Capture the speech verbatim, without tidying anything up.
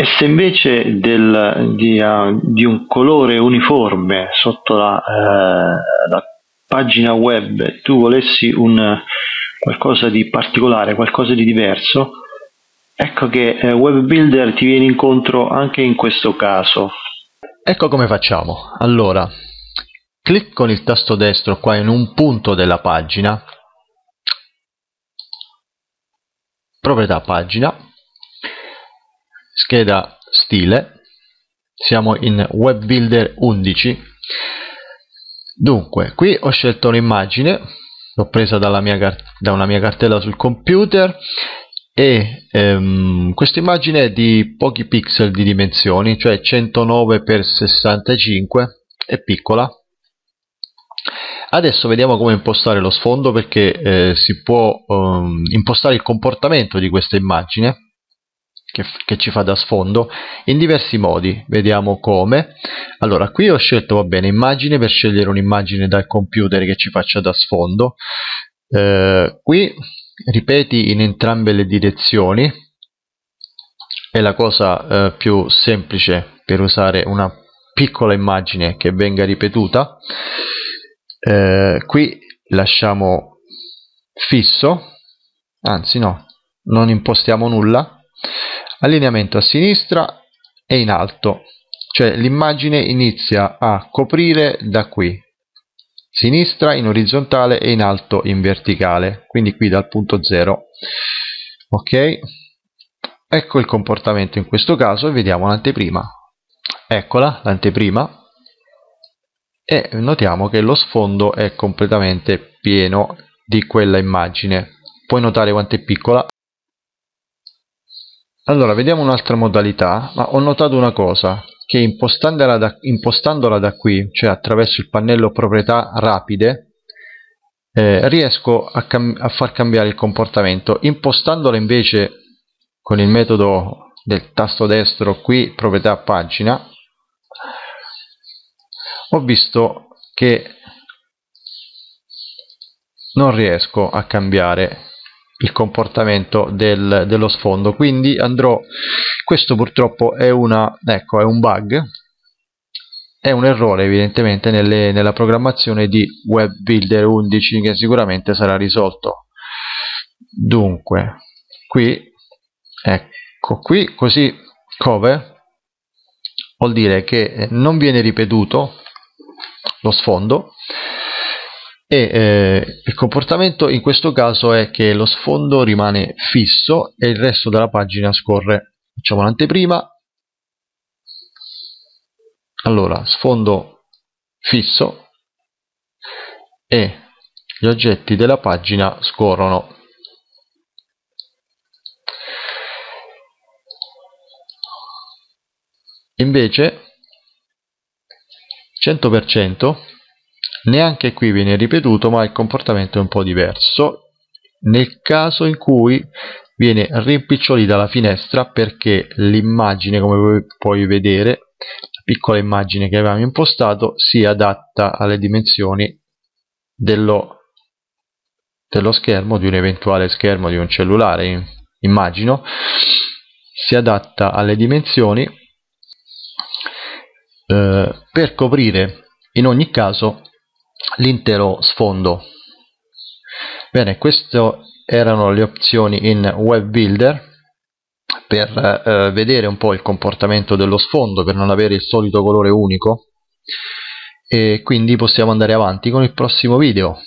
e se invece del, di, uh, di un colore uniforme sotto la, uh, la pagina web tu volessi un qualcosa di particolare, qualcosa di diverso, ecco che eh, Web Builder ti viene incontro anche in questo caso. Ecco come facciamo. Allora, clic con il tasto destro qua in un punto della pagina, proprietà pagina, scheda stile, siamo in Web Builder undici. Dunque, qui ho scelto un'immagine, l'ho presa dalla mia, da una mia cartella sul computer, e ehm, questa immagine è di pochi pixel di dimensioni, cioè centonove per sessantacinque, è piccola. Adesso vediamo come impostare lo sfondo, perché eh, si può ehm, impostare il comportamento di questa immagine che, che ci fa da sfondo in diversi modi. Vediamo come. Allora, qui ho scelto, va bene, immagine, per scegliere un'immagine dal computer che ci faccia da sfondo. Eh, qui ripeti in entrambe le direzioni, è la cosa eh, più semplice per usare una piccola immagine che venga ripetuta. Eh, qui lasciamo fisso, anzi no, non impostiamo nulla. Allineamento a sinistra e in alto, cioè l'immagine inizia a coprire da qui, sinistra in orizzontale e in alto in verticale, quindi qui dal punto zero. Ok, ecco il comportamento in questo caso, e vediamo l'anteprima. Eccola l'anteprima, e notiamo che lo sfondo è completamente pieno di quella immagine. Puoi notare quanto è piccola. Allora, vediamo un'altra modalità, ma ho notato una cosa, che impostandola da, impostandola da qui, cioè attraverso il pannello proprietà rapide, eh, riesco a, a far cambiare il comportamento. Impostandola invece con il metodo del tasto destro qui, proprietà pagina, ho visto che non riesco a cambiare il comportamento del, dello sfondo, quindi andrò, questo purtroppo è una, ecco, è un bug, è un errore evidentemente nelle, nella programmazione di Web Builder undici, che sicuramente sarà risolto. Dunque qui, ecco qui, così cover vuol dire che non viene ripetuto lo sfondo, e eh, il comportamento in questo caso è che lo sfondo rimane fisso e il resto della pagina scorre. Facciamo l'anteprima. Allora, sfondo fisso e gli oggetti della pagina scorrono. Invece cento per cento neanche qui viene ripetuto, ma il comportamento è un po' diverso nel caso in cui viene rimpicciolita la finestra, perché l'immagine, come puoi vedere, la piccola immagine che avevamo impostato si adatta alle dimensioni dello, dello schermo, di un eventuale schermo di un cellulare, immagino, si adatta alle dimensioni eh, per coprire in ogni caso l'intero sfondo. Bene, queste erano le opzioni in Web Builder per eh, vedere un po' il comportamento dello sfondo, per non avere il solito colore unico, e quindi possiamo andare avanti con il prossimo video.